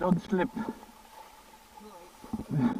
Don't slip. Right.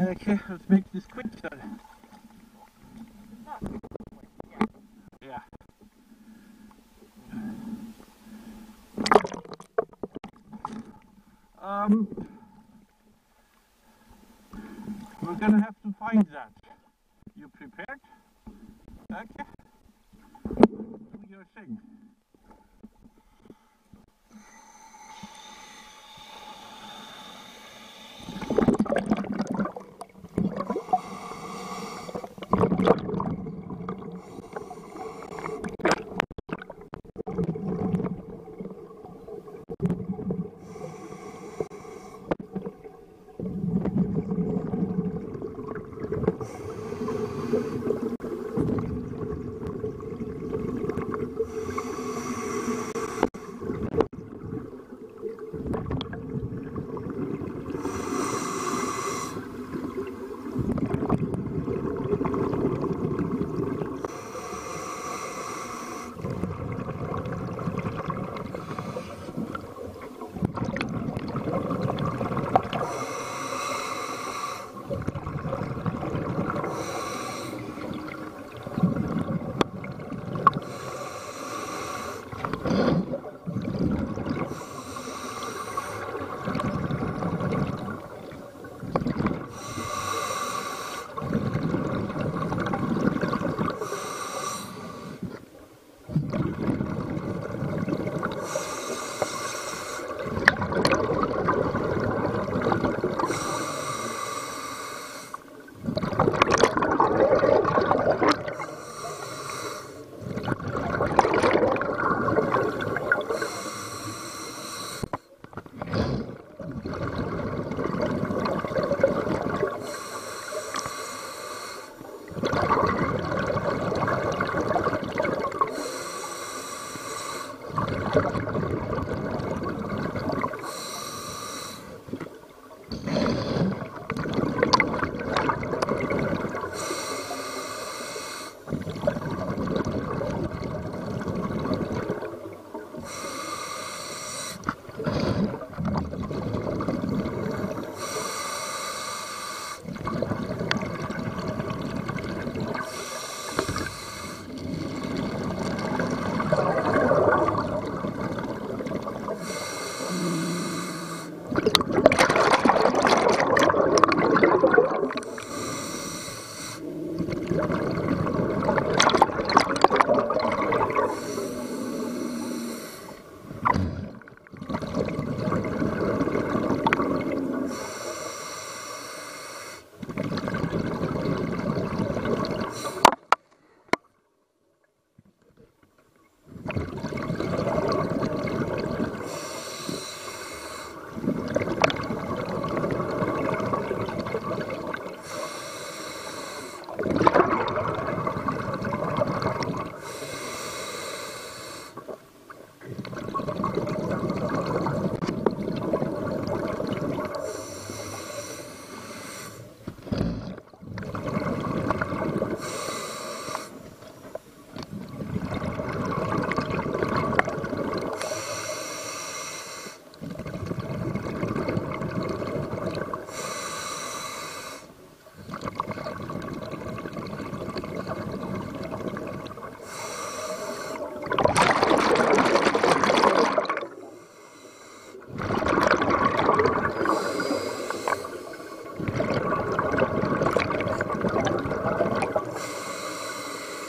Okay, let's make this quick then. Yeah. We're gonna have to find that. You prepared? Okay. Do your thing.